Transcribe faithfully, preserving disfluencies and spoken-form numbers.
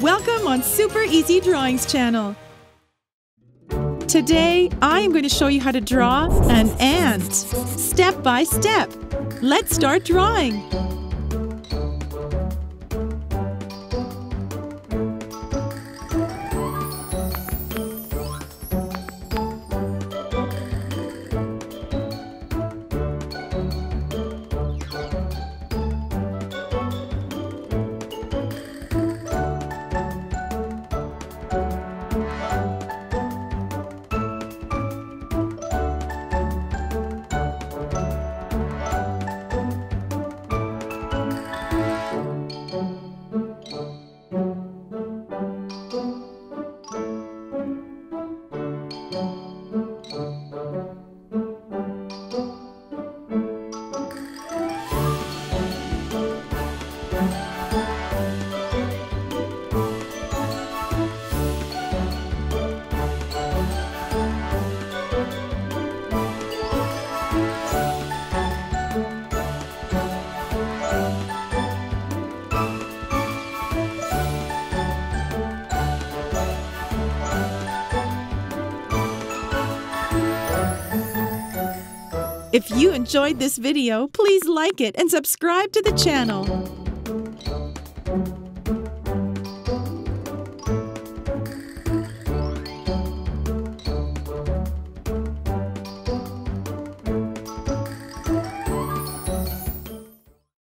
Welcome on Super Easy Drawings channel. Today, I am going to show you how to draw an ant, step by step. Let's start drawing. If you enjoyed this video, please like it and subscribe to the channel.